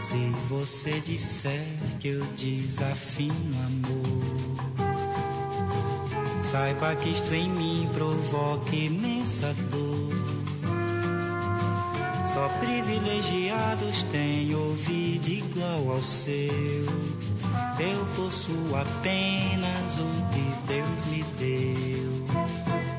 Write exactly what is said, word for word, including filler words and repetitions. se você disser que eu desafio amor, saiba que isto em mim provoca imensa dor. Só privilegiados têm ouvido igual ao seu. Eu possuo apenas o que Deus me deu.